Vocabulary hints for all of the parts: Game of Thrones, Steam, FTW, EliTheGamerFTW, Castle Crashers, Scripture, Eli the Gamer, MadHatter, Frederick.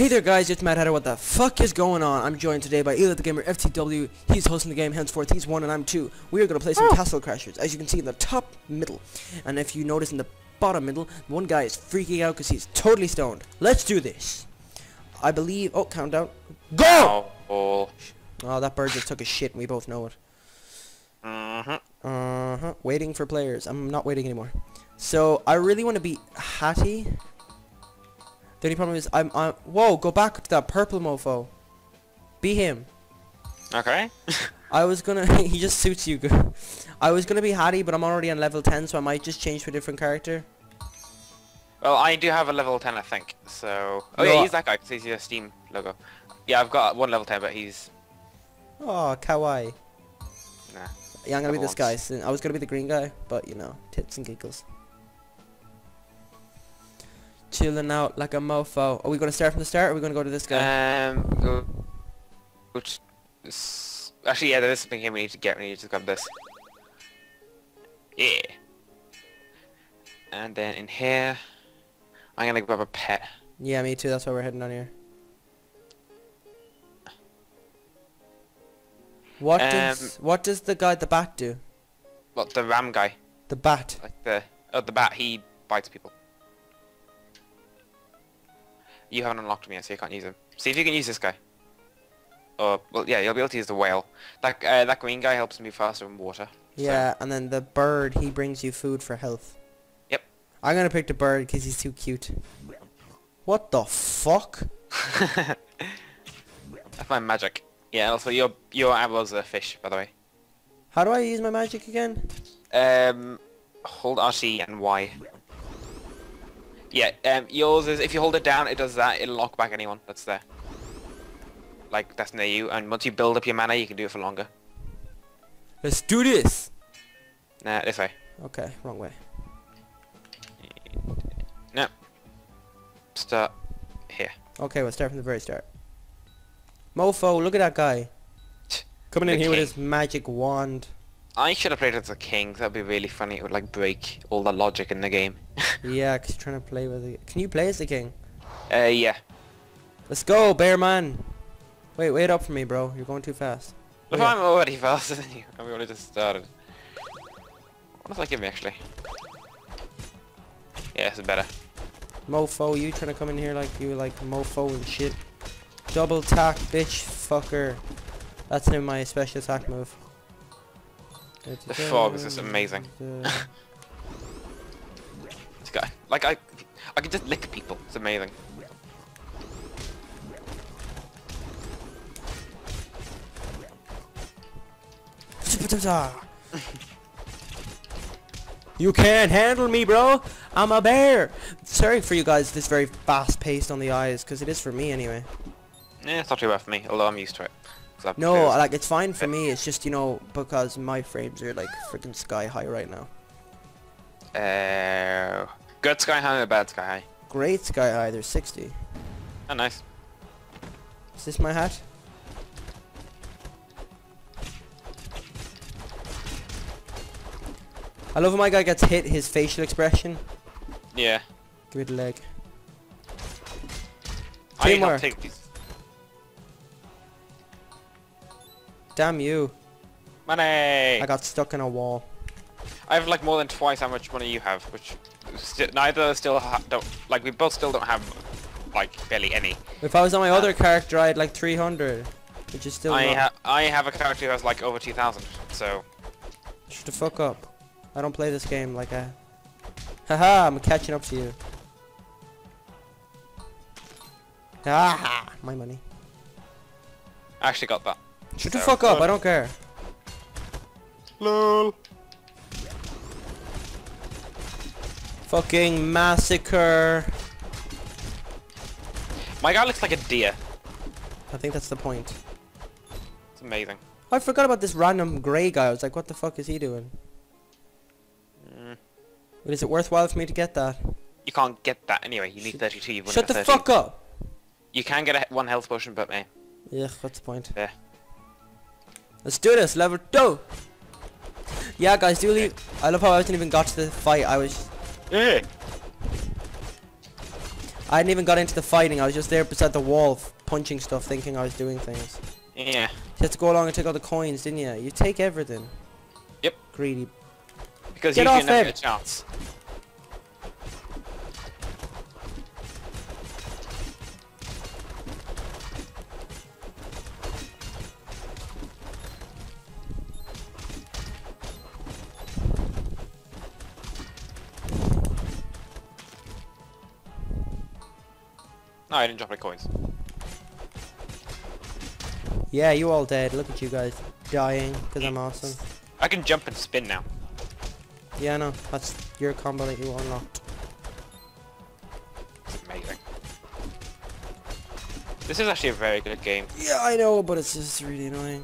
Hey there guys, it's MadHatter. What the fuck is going on? I'm joined today by Eli the Gamer FTW. He's hosting the game, henceforth he's one and I'm two. We are going to play some Castle Crashers, as you can see in the top middle. And if you notice in the bottom middle, one guy is freaking out because he's totally stoned. Let's do this. I believe... Oh, countdown. Go! Oh, that bird just took a shit and we both know it. Waiting for players. I'm not waiting anymore. So, I really want to beat Hattie. The only problem is I'm whoa, go back to that purple mofo. Be him. Okay. I was gonna... He just suits you good. I was gonna be Hattie, but I'm already on level 10, so I might just change to a different character. Well, I do have a level 10, I think, so... Oh no, yeah, he's that guy, because he's your Steam logo. Yeah, I've got one level 10, but he's... Oh, kawaii. Nah. Yeah, I'm gonna be this guy. So I was gonna be the green guy, but, you know, tits and giggles. Chilling out like a mofo. Are we gonna start from the start, or are we gonna go to this guy? Which is, actually, yeah, there's something here we need to get. We need to grab this. Yeah. And then in here, I'm gonna grab a pet. Yeah, me too. That's why we're heading on here. What does the guy at the back do? What, the ram guy? The bat. Like the bat. He bites people. You haven't unlocked him yet, so you can't use him. See if you can use this guy. Or, well, yeah, you'll be able to use the whale. That green guy helps me faster in water. Yeah, so. And then the bird, he brings you food for health. Yep. I'm gonna pick the bird because he's too cute. What the fuck? That's my magic. Yeah, also your arrows are fish, by the way. How do I use my magic again? Hold RC and Y. Yeah, yours is, if you hold it down, it does that, it'll lock back anyone that's there. Like, that's near you, and once you build up your mana, you can do it for longer. Let's do this! Nah, this way. Okay, wrong way. No. Start here. Okay, we'll start from the very start. Mofo, look at that guy. Coming in here with his magic wand. I should have played as a king, that would be really funny. It would like break all the logic in the game. Yeah, because you're trying to play with it. Can you play as the king? Yeah. Let's go, bear man. Wait up for me, bro. You're going too fast. Look, I'm already faster than you. And we already just started. What does that give me, actually? Yeah, it's better. Mofo, you trying to come in here like you like mofo and shit. Double tack, bitch, fucker. That's in my special attack move. The fog is just amazing. This guy, like I can just lick people. It's amazing. You can't handle me, bro. I'm a bear. Sorry for you guys. This very fast paced on the eyes, because it is for me anyway. Yeah, it's not too bad for me, although I'm used to it. No, like, it's fine for me, it's just, you know, because my frames are, like, freaking sky high right now. Good sky high or bad sky high? Great sky high, there's 60. Oh, nice. Is this my hat? I love when my guy gets hit, his facial expression. Yeah. Good leg. Teamwork. Damn you. Money! I got stuck in a wall. I have like more than twice how much money you have, which neither still don't, like, we both still don't have like barely any. If I was on my other character, I had like 300, which is still I have a character who has like over 2,000, so... Shut the fuck up. I don't play this game like I... Haha, I'm catching up to you. Ah, my money. I actually got that. Shut the fuck up, I don't care. LOL. Fucking massacre. My guy looks like a deer. I think that's the point. It's amazing. I forgot about this random grey guy. I was like, what the fuck is he doing? But is it worthwhile for me to get that? You can't get that anyway. You need 32. You've shut the 30. Fuck up. You can get one health potion, but me. Yeah, what's the point? Yeah. Let's do this, level 2! Yeah guys, do leave. I love how I haven't even got to the fight, I was... Yeah. I hadn't even got into the fighting. I was just there beside the wall punching stuff, thinking I was doing things. Yeah. You had to go along and take all the coins, didn't you? You take everything. Yep. Greedy. Because you didn't have a chance. No, I didn't drop my coins. Yeah, you all dead. Look at you guys dying because I'm awesome. I can jump and spin now. Yeah, I know. That's your combo that you unlocked. It's amazing. This is actually a very good game. Yeah, I know, but it's just really annoying.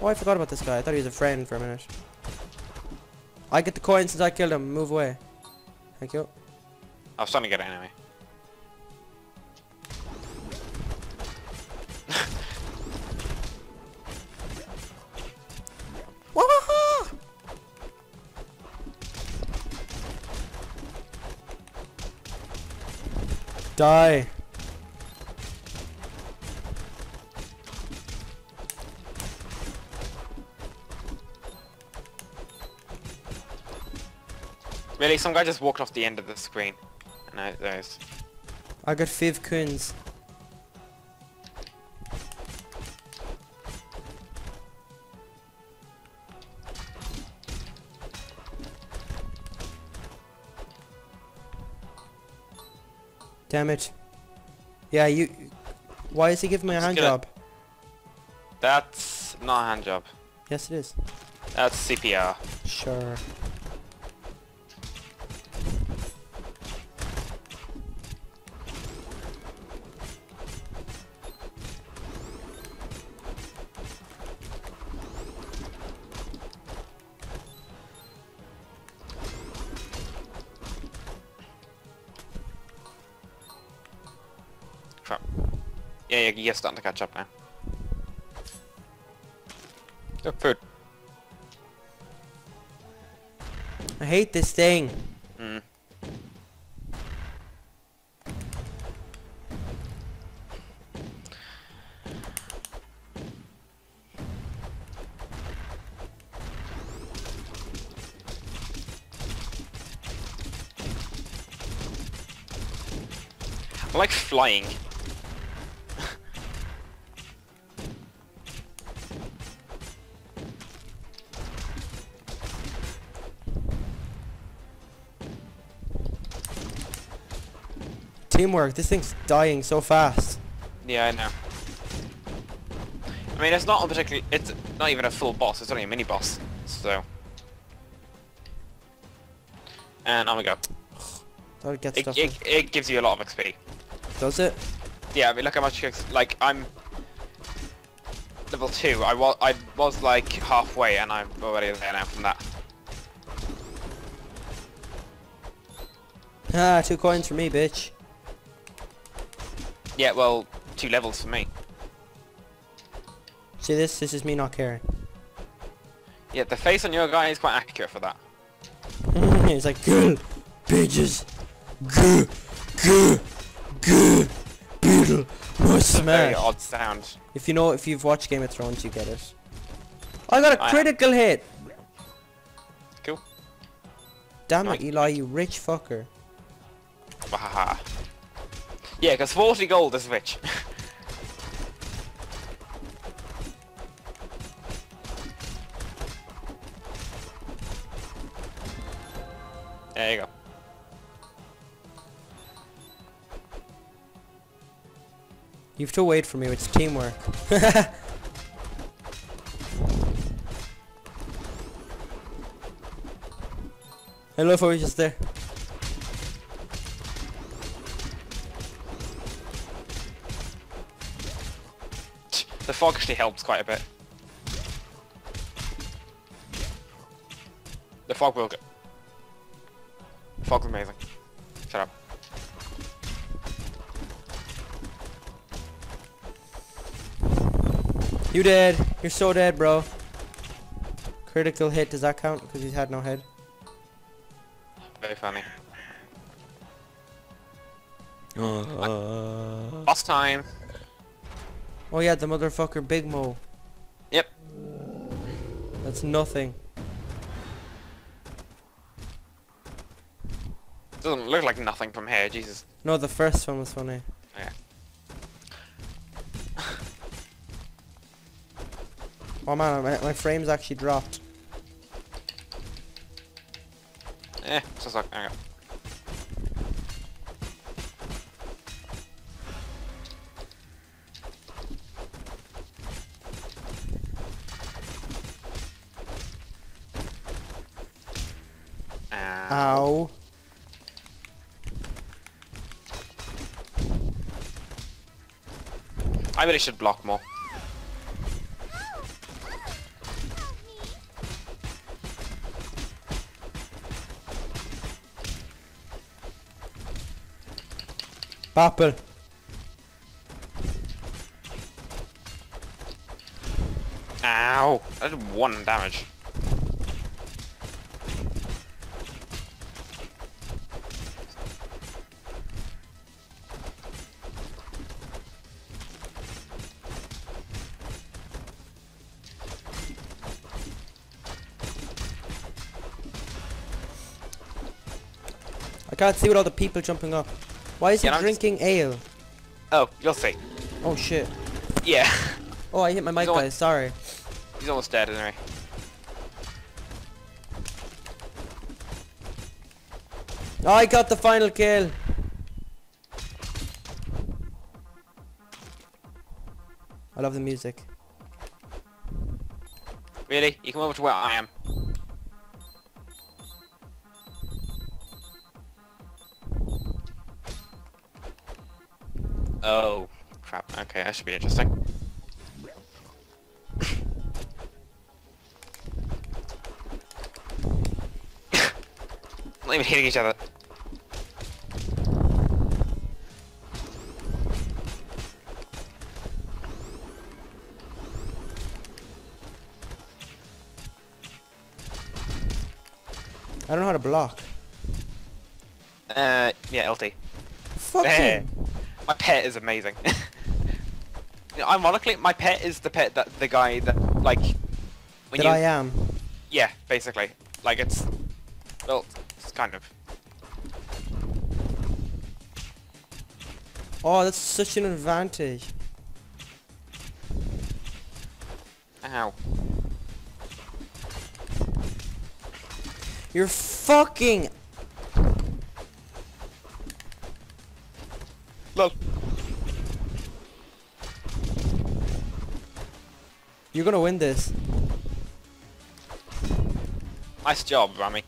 Oh, I forgot about this guy. I thought he was a friend for a minute. I get the coins since I killed him. Move away. Thank you. I was trying to get it anyway. Die. Really, some guy just walked off the end of the screen. No, those. I got 5 coins. Damn it. Yeah, you... Why is he giving me a hand job? That's not a hand job. Yes, it is. That's CPR. Sure. Yeah, you're starting to catch up now. Look, food. I hate this thing. Mm. I like flying. Teamwork, this thing's dying so fast. Yeah, I know. I mean, it's not even a full boss, it's only a mini boss, so. And on we go. It gives you a lot of XP. Does it? Yeah, I mean, look how much, like, I'm level 2, I was like halfway and I'm already there now from that. Ah, 2 coins for me, bitch. Yeah, well, 2 levels for me. See this? This is me not caring. Yeah, the face on your guy is quite accurate for that. It's like, gah, bitches, gah, gah, gah, beetle, my smash. It's a very odd sound. If you've watched Game of Thrones, you get it. I got a critical hit! Cool. Damn it, Eli, you rich fucker. Wahaha. Yeah, because 40 gold is rich. There you go. You have to wait for me, it's teamwork. I love how we're just there. The fog actually helps quite a bit. The fog will go. The fog's amazing. Shut up. You dead. You're so dead, bro. Critical hit, does that count? Because he's had no head. Very funny. Boss time. Oh yeah, the motherfucker Big Mo. Yep. That's nothing. Doesn't look like nothing from here, Jesus. No, the first one was funny. Yeah. Oh man, my frame's actually dropped. Eh, so suck. Hang on. Ow. I really should block more. Papel. Ow! I did 1 damage. I can't see with all the people jumping up. Why is he drinking ale? Oh, you'll see. Oh shit. Yeah. Oh, I hit my mic, guys. Sorry. He's almost dead, anyway. Oh, I got the final kill. I love the music. Really? You come over to where I am. Oh, crap. Okay, that should be interesting. Not even hitting each other. I don't know how to block. Yeah, LT. Fucking. My pet is amazing. Ironically, my pet is the pet that the guy that like. When that you, I am. Yeah, basically. Like it's. Well, it's kind of. Oh, that's such an advantage. Ow. You're fucking. Look. You're gonna win this. Nice job, Rami.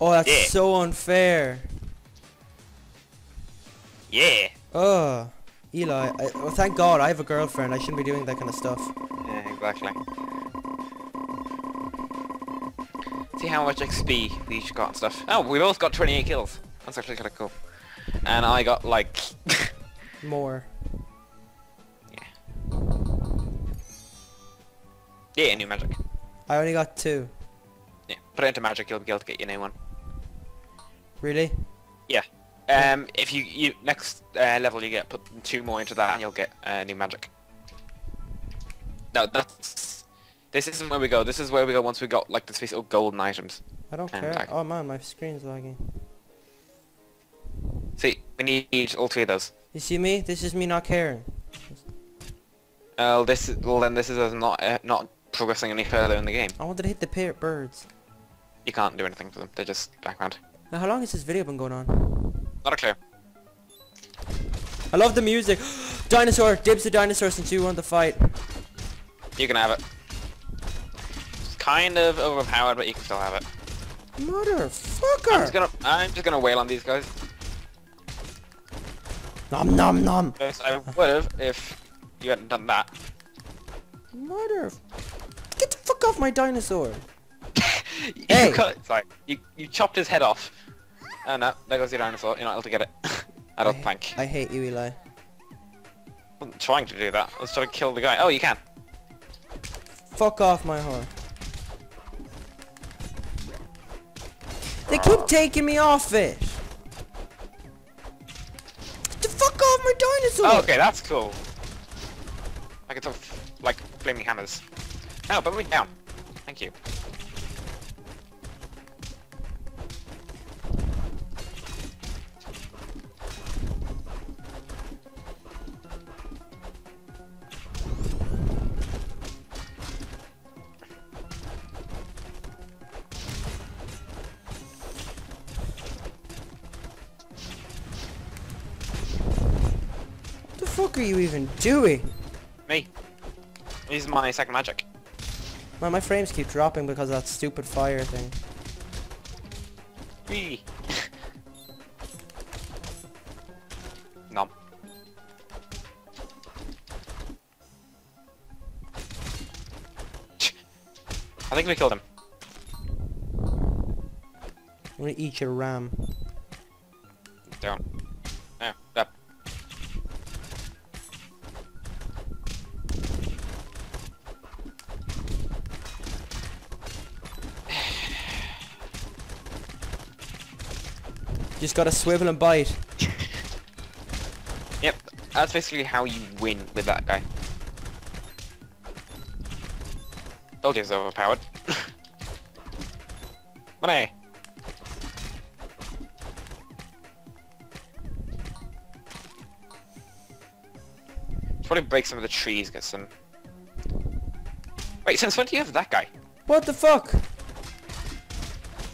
Oh, that's so unfair. Yeah. Oh, Eli. Well, thank God I have a girlfriend. I shouldn't be doing that kind of stuff. Yeah, exactly. See how much XP each got and stuff. Oh, we both got 28 kills. That's actually kind of cool. And I got like more. Yeah. Yeah, new magic. I only got 2. Yeah, put it into magic. You'll be able to get your new one. Really? Yeah. If you next level you get put 2 more into that and you'll get new magic. No, that's. This isn't where we go. This is where we go once we got like the special golden items. I don't care. Like, oh man, my screen's lagging. See, we need all 3 of those. You see me? This is me not caring. This is, well then this is us not progressing any further in the game. I wanted to hit the parrot birds. You can't do anything to them. They're just background. Now, how long has this video been going on? Not a clue. I love the music. Dinosaur, dibs the dinosaur since you won the fight. You can have it. Kind of overpowered, but you can still have it. Motherfucker! I'm just gonna wail on these guys. Nom nom nom. Yes, I would've if you hadn't done that. Mother! Get the fuck off my dinosaur! Hey! Sorry, you chopped his head off. Oh no, there goes your dinosaur. You're not able to get it. I don't think. I hate you, Eli. I wasn't trying to do that. I was trying to kill the guy. Oh, you can. Fuck off my horse. They keep taking me off it. Get the fuck off my dinosaur! Oh, okay, that's cool. I can talk like flaming hammers. Now, put me down. Thank you. What are you even doing? Me. I'm using my second magic. Man, my frames keep dropping because of that stupid fire thing. Wee. Nom. I think we killed him. I'm gonna eat your ram. Down. Yeah, up. Just gotta swivel and bite. Yep, that's basically how you win with that guy. Soldier's overpowered. Money! Should probably break some of the trees, get some... Wait, since when do you have that guy? What the fuck?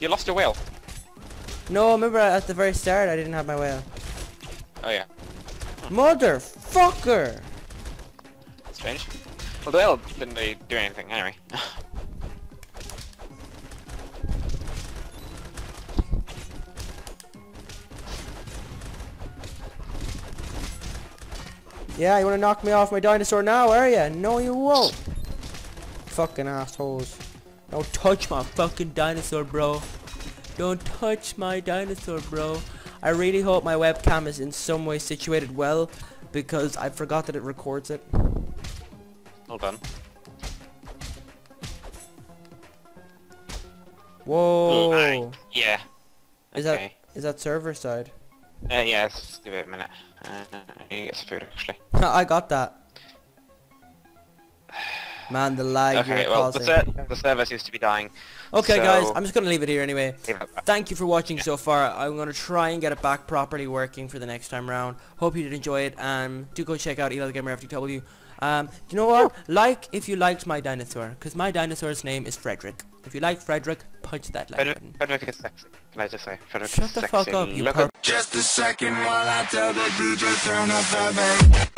You lost your whale. No, remember at the very start I didn't have my whale. Oh yeah. Motherfucker! Strange. Well, the whale didn't really do anything anyway. Yeah, you wanna knock me off my dinosaur now, are ya? No, you won't. Fucking assholes. Don't touch my fucking dinosaur, bro. Don't touch my dinosaur, bro. I really hope my webcam is in some way situated well, because I forgot that it records it. Hold on. Whoa. Ooh, yeah. Is okay. Is that server side? Yeah, let's give it a minute. I need to get some food, actually. I got that. Man, the lag. Okay, well, the server seems to be dying. Okay, so guys, I'm just gonna leave it here anyway. Thank you for watching so far. I'm gonna try and get it back properly working for the next time round. Hope you did enjoy it, and do go check out EliTheGamerFTW. You know what? Like if you liked my dinosaur, because my dinosaur's name is Frederick. If you like Frederick, punch that like button. Frederick is sexy. Can I just say? Frederick is sexy. Shut the fuck up, you perv. Just a second while I tell the DJ turn off the